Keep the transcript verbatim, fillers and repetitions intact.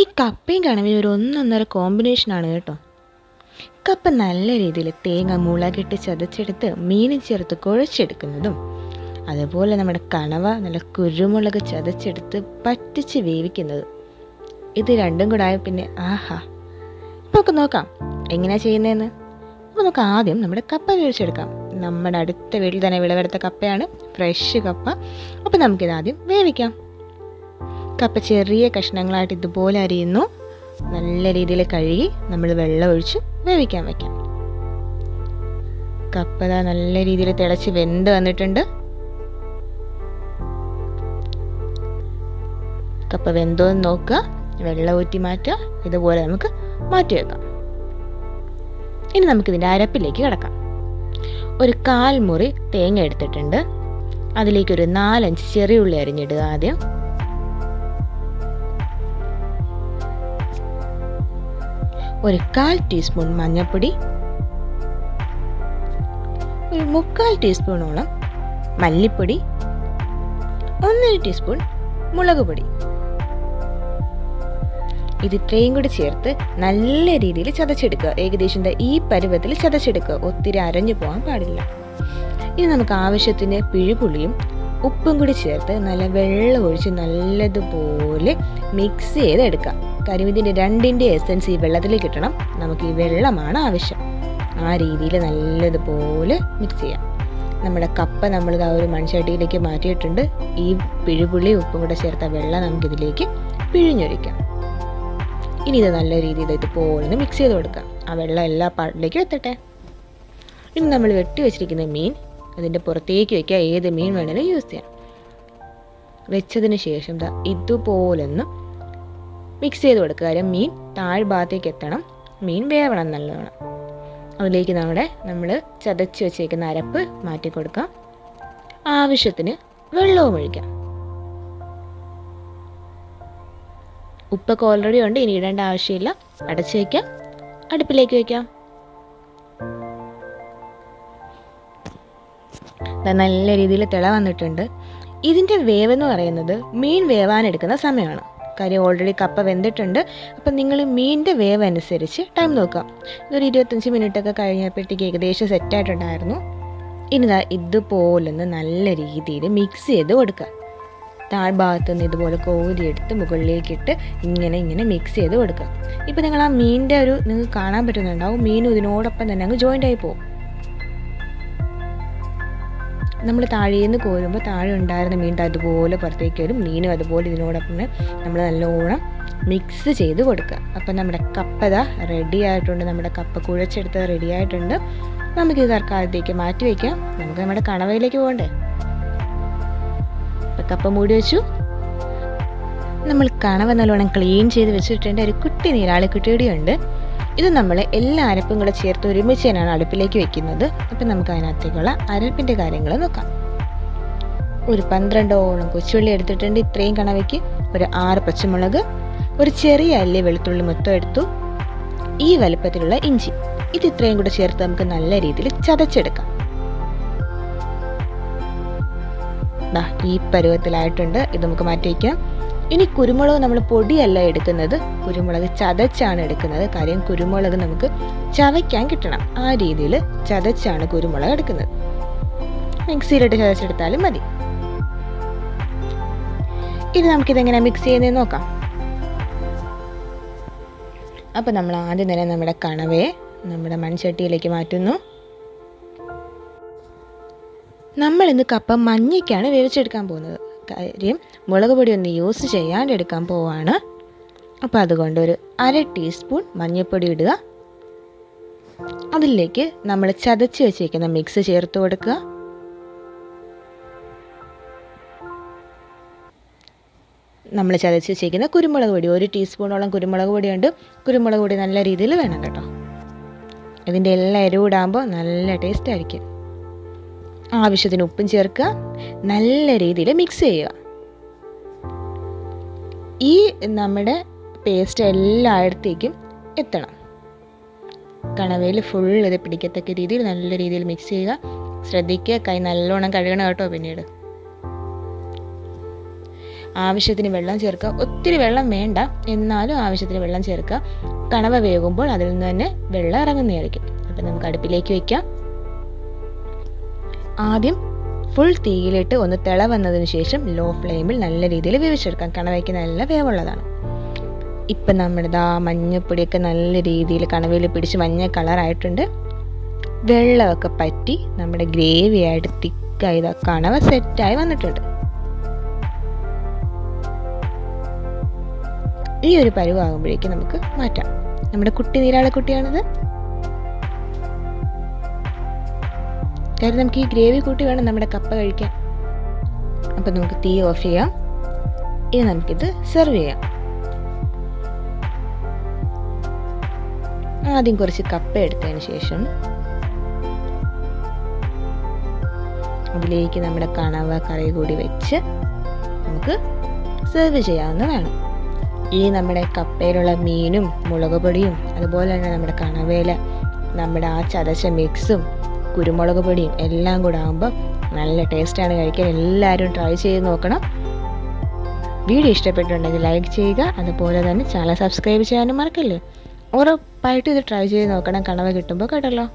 ഈ കപ്പയും കണവയും ഒരു ഒന്നൊന്നര കോമ്പിനേഷനാണ് കേട്ടോ. കപ്പ നല്ല രീതിയിൽ തേങ്ങ മുളകിട്ട് ചതച്ചെടുത്ത് മീനും ചേർത്ത് കുഴച്ചെടുക്കുന്നതും, അതുപോലെ നമ്മുടെ കണവ നല്ല കുരുമുളക് ചതച്ചെടുത്ത് പറ്റിച്ച് വേവിക്കുന്നതും, ഇത് രണ്ടും കൂടെ ആയ പിന്നെ ആഹാ. ഇപ്പോൾ ഒക്കെ നോക്കാം എങ്ങനെയാണ് ചെയ്യുന്നതെന്ന്. അപ്പോൾ നമുക്ക് ആദ്യം നമ്മുടെ കപ്പ വേവിച്ചെടുക്കാം. നമ്മുടെ അടുത്ത വീട്ടിൽ തന്നെ വിളവെടുത്ത കപ്പയാണ്, ഫ്രഷ് കപ്പ. അപ്പോൾ നമുക്കിത് ആദ്യം വേവിക്കാം. കപ്പ ചെറിയ കഷ്ണങ്ങളായിട്ട് ഇതുപോലെ അരിയുന്നു. നല്ല രീതിയിൽ കഴുകി നമ്മൾ വെള്ളം ഒഴിച്ച് വേവിക്കാൻ വയ്ക്കാം. കപ്പ നല്ല രീതിയിൽ തിളച്ച് വെന്ത് വന്നിട്ടുണ്ട്. കപ്പ വെന്തോന്ന് നോക്കുക, വെള്ളം ഊറ്റി മാറ്റുക. ഇതുപോലെ നമുക്ക് മാറ്റി വെക്കാം. ഇനി നമുക്കിതിൻ്റെ അരപ്പിലേക്ക് കിടക്കാം. ഒരു കാൽ മുറി തേങ്ങ എടുത്തിട്ടുണ്ട്. അതിലേക്കൊരു നാലഞ്ച് ചെറിയ ഉള്ളി അരിഞ്ഞിടുക. ആദ്യം ഒരു കാൽ ടീസ്പൂൺ മഞ്ഞൾപ്പൊടി, ഒരു മുക്കാൽ ടീസ്പൂണോളം മല്ലിപ്പൊടി, ഒന്നര ടീസ്പൂൺ മുളക് പൊടി. ഇത് ഇത്രയും കൂടി ചേർത്ത് നല്ല രീതിയിൽ ചതച്ചെടുക്കുക. ഏകദേശം ഈ പരുവത്തിൽ ചതച്ചെടുക്കുക, ഒത്തിരി അരഞ്ഞു പോകാൻ പാടില്ല. ഇനി നമുക്ക് ആവശ്യത്തിന് പിഴിപുളിയും ഉപ്പും കൂടി ചേർത്ത് നല്ല വെള്ളം ഒഴിച്ച് നല്ലതുപോലെ മിക്സ് ചെയ്ത് എടുക്കുക. കാര്യം ഇതിൻ്റെ രണ്ടിൻ്റെ എസൻസ് ഈ വെള്ളത്തിൽ കിട്ടണം. നമുക്ക് ഈ വെള്ളമാണ് ആവശ്യം. ആ രീതിയിൽ നല്ലതുപോലെ മിക്സ് ചെയ്യാം. നമ്മുടെ കപ്പ നമ്മൾ ആ ഒരു മൺചട്ടിയിലേക്ക് മാറ്റിയിട്ടുണ്ട്. ഈ പിഴിപുളി ഉപ്പും കൂടെ ചേർത്ത വെള്ളം നമുക്കിതിലേക്ക് പിഴിഞ്ഞൊഴിക്കാം. ഇനി ഇത് നല്ല രീതിയിൽ ഇതുപോലെ മിക്സ് ചെയ്ത് കൊടുക്കാം. ആ വെള്ളം എല്ലാ പാട്ടിലേക്കും എത്തട്ടെ. ഇനി നമ്മൾ വെട്ടി വെച്ചിരിക്കുന്ന മീൻ അതിൻ്റെ പുറത്തേക്ക് വയ്ക്കുക. ഏത് മീൻ വേണമെങ്കിലും യൂസ് ചെയ്യാം. വെച്ചതിന് ശേഷം ദാ ഇതുപോലൊന്ന് മിക്സ് ചെയ്ത് കൊടുക്കുക. കാര്യം മീൻ താഴ്ഭാഗത്തേക്ക് എത്തണം, മീൻ വേവണം നല്ലോണം. അതിലേക്ക് നമ്മുടെ നമ്മൾ ചതച്ച് വെച്ചേക്കുന്ന അരപ്പ് മാറ്റി കൊടുക്കാം. ആവശ്യത്തിന് വെള്ളവും ഒഴിക്കാം. ഉപ്പൊക്കെ ഓൾറെഡി ഉണ്ട്, ഇനി ഇടേണ്ട ആവശ്യമില്ല. അടച്ച് വയ്ക്കാം, അടുപ്പിലേക്ക് വയ്ക്കാം. നല്ല രീതിയിൽ തിള വന്നിട്ടുണ്ട്. ഇതിൻ്റെ വേവെന്ന് പറയുന്നത് മീൻ വേവാനെടുക്കുന്ന സമയമാണ്. കാര്യം ഓൾറെഡി കപ്പ വെന്തിട്ടുണ്ട്. അപ്പം നിങ്ങൾ മീനിൻ്റെ വേവ് അനുസരിച്ച് ടൈം നോക്കാം. ഇതൊരു ഇരുപത്തഞ്ച് മിനിറ്റൊക്കെ കഴിഞ്ഞപ്പോഴത്തേക്ക് ഏകദേശം സെറ്റായിട്ടുണ്ടായിരുന്നു. ഇനി ഇതുപോലൊന്ന് നല്ല രീതിയിൽ മിക്സ് ചെയ്ത് കൊടുക്കുക. താഴ്ഭാഗത്തു നിന്ന് ഇതുപോലെ കോരിയെടുത്ത് മുകളിലേക്കിട്ട് ഇങ്ങനെ ഇങ്ങനെ മിക്സ് ചെയ്ത് കൊടുക്കുക. ഇപ്പം നിങ്ങൾ ആ മീനിൻ്റെ ഒരു നിങ്ങൾക്ക് കാണാൻ പറ്റുന്നുണ്ടാവും, മീനും ഇതിനോടൊപ്പം തന്നെ അങ്ങ് ജോയിൻ്റായി പോകും. നമ്മൾ താഴേന്ന് കോരുമ്പോൾ താഴെ ഉണ്ടായിരുന്ന മീൻ അതുപോലെ പുറത്തേക്ക് വരും. മീനും അതുപോലെ ഇതിനോടൊപ്പം നമ്മൾ നല്ലോണം മിക്സ് ചെയ്ത് കൊടുക്കുക. അപ്പം നമ്മുടെ കപ്പ ദാ റെഡി ആയിട്ടുണ്ട്. നമ്മുടെ കപ്പ കുഴച്ചെടുത്ത് റെഡി ആയിട്ടുണ്ട്. നമുക്കിത് തൽക്കാലത്തേക്ക് മാറ്റി വയ്ക്കാം. നമുക്ക് നമ്മുടെ കണവയിലേക്ക് പോകണ്ടേ. അപ്പം കപ്പ മൂടി വെച്ചു. നമ്മൾ കണവ നല്ലോണം ക്ലീൻ ചെയ്ത് വെച്ചിട്ടുണ്ട്. ഒരു കുട്ടി നീരാളിക്കുട്ടിയുടെയുണ്ട്. ഇത് നമ്മൾ എല്ലാ അരപ്പും കൂടെ ചേർത്ത് ഒരുമിച്ച് തന്നെയാണ് അടുപ്പിലേക്ക് വെക്കുന്നത്. അപ്പം നമുക്ക് അതിനകത്തേക്കുള്ള അരപ്പിൻ്റെ കാര്യങ്ങൾ നോക്കാം. ഒരു പന്ത്രണ്ടോളം കൊച്ചുള്ളി എടുത്തിട്ടുണ്ട്. ഇത്രയും കണവയ്ക്ക് ഒരു ആറ് പച്ചമുളക്, ഒരു ചെറിയ അല്ലി വെളുത്തുള്ളി മൊത്തം എടുത്തു, ഈ വലുപ്പത്തിലുള്ള ഇഞ്ചി. ഇത് ഇത്രയും കൂടെ ചേർത്ത് നമുക്ക് നല്ല രീതിയിൽ ചതച്ചെടുക്കാം. ഈ പരുവത്തിലായിട്ടുണ്ട്. ഇത് നമുക്ക് മാറ്റി വയ്ക്കാം. ഇനി കുരുമുളക് നമ്മൾ പൊടിയല്ല എടുക്കുന്നത്, കുരുമുളക് ചതച്ചാണ് എടുക്കുന്നത്. കാര്യം കുരുമുളക് നമുക്ക് ചവയ്ക്കാൻ കിട്ടണം. ആ രീതിയിൽ ചതച്ചാണ് കുരുമുളക് എടുക്കുന്നത്. മിക്സിയിലിട്ട് ചതച്ചെടുത്താലും മതി. ഇനി നമുക്കിതെങ്ങനെ മിക്സ് ചെയ്യുന്നതെന്ന് നോക്കാം. അപ്പം നമ്മൾ ആദ്യം തന്നെ നമ്മുടെ കണവയെ നമ്മുടെ മൺചട്ടിയിലേക്ക് മാറ്റുന്നു. നമ്മളിന്ന് കപ്പ മഞ്ഞയ്ക്കാണ് വേവിച്ചെടുക്കാൻ പോകുന്നത്. കാര്യം മുളക് പൊടി ഒന്ന് യൂസ് ചെയ്യാണ്ടെടുക്കാൻ പോവാണ്. അപ്പോൾ അതുകൊണ്ട് ഒരു അര ടീസ്പൂൺ മഞ്ഞൾപ്പൊടി ഇടുക. അതിലേക്ക് നമ്മൾ ചതച്ച് വെച്ചിരിക്കുന്ന മിക്സ് ചേർത്ത് കൊടുക്കുക. നമ്മൾ ചതച്ച് വെച്ചിരിക്കുന്ന കുരുമുളക് പൊടി, ഒരു ടീസ്പൂണോളം കുരുമുളക് പൊടിയുണ്ട്. കുരുമുളക് പൊടി നല്ല രീതിയിൽ വേണം കേട്ടോ. ഇതിൻ്റെ എല്ലാ എരിവിടാകുമ്പോൾ നല്ല ടേസ്റ്റ് ആയിരിക്കും. ആവശ്യത്തിന് ഉപ്പും ചേർക്കുക. നല്ല രീതിയിൽ മിക്സ് ചെയ്യുക. ഈ നമ്മുടെ പേസ്റ്റ് എല്ലായിടത്തേക്കും എത്തണം. കണവയിൽ ഫുൾ ഇത് പിടിക്കത്തക്ക രീതിയിൽ നല്ല രീതിയിൽ മിക്സ് ചെയ്യുക. ശ്രദ്ധിക്കുക, കൈ നല്ലോണം കഴുകണം കേട്ടോ. പിന്നീട് ആവശ്യത്തിന് വെള്ളം ചേർക്കുക. ഒത്തിരി വെള്ളം വേണ്ട, എന്നാലും ആവശ്യത്തിന് വെള്ളം ചേർക്കുക. കണവ വേകുമ്പോൾ അതിൽ നിന്ന് തന്നെ വെള്ളം ഇറങ്ങുന്നതായിരിക്കും. അപ്പം നമുക്ക് അടുപ്പിലേക്ക് വയ്ക്കാം. ആദ്യം ഫുൾ തീയിലിട്ട് ഒന്ന് തിള വന്നതിന് ശേഷം ലോ ഫ്ലെയിമിൽ നല്ല രീതിയിൽ വേവിച്ചെടുക്കാം. കണവയ്ക്ക് നല്ല വേവുള്ളതാണ്. ഇപ്പം നമ്മുടെ ദാ മഞ്ഞപ്പൊടിയൊക്കെ നല്ല രീതിയിൽ കണവയിൽ പിടിച്ച് മഞ്ഞ കളറായിട്ടുണ്ട്. വെള്ളമൊക്കെ പറ്റി നമ്മുടെ ഗ്രേവി ആയിട്ട് തിക്കായി ഇതാ കണവ സെറ്റായി വന്നിട്ടുണ്ട്. ഈ ഒരു പരുവാകുമ്പോഴേക്കും നമുക്ക് മാറ്റാം. നമ്മുടെ കുട്ടി നീരാളക്കുട്ടിയാണിത്. കാര്യം നമുക്ക് ഈ ഗ്രേവി കൂട്ടി വേണം നമ്മുടെ കപ്പ കഴിക്കാൻ. അപ്പം നമുക്ക് തീ ഓഫ് ചെയ്യാം. ഇനി നമുക്കിത് സെർവ് ചെയ്യാം. ആദ്യം കുറച്ച് കപ്പ എടുത്തതിന് ശേഷം അതിലേക്ക് നമ്മുടെ കണവ കറി കൂടി വെച്ച് നമുക്ക് സെർവ് ചെയ്യാവുന്നതാണ്. ഈ നമ്മുടെ കപ്പയിലുള്ള മീനും മുളക് പൊടിയും അതുപോലെ തന്നെ നമ്മുടെ കണവയിലെ നമ്മുടെ ആ ചതച്ച മിക്സും കുരുമുളക് പൊടിയും എല്ലാം കൂടെ ആകുമ്പോൾ നല്ല ടേസ്റ്റാണ് കഴിക്കാൻ. എല്ലാവരും ട്രൈ ചെയ്ത് നോക്കണം. വീഡിയോ ഇഷ്ടപ്പെട്ടിട്ടുണ്ടെങ്കിൽ ലൈക്ക് ചെയ്യുക. അതുപോലെ തന്നെ ചാനൽ സബ്സ്ക്രൈബ് ചെയ്യാനും മറക്കല്ലേ. ഉറപ്പായിട്ടും ഇത് ട്രൈ ചെയ്ത് നോക്കണം കണവ കിട്ടുമ്പോൾ കേട്ടല്ലോ.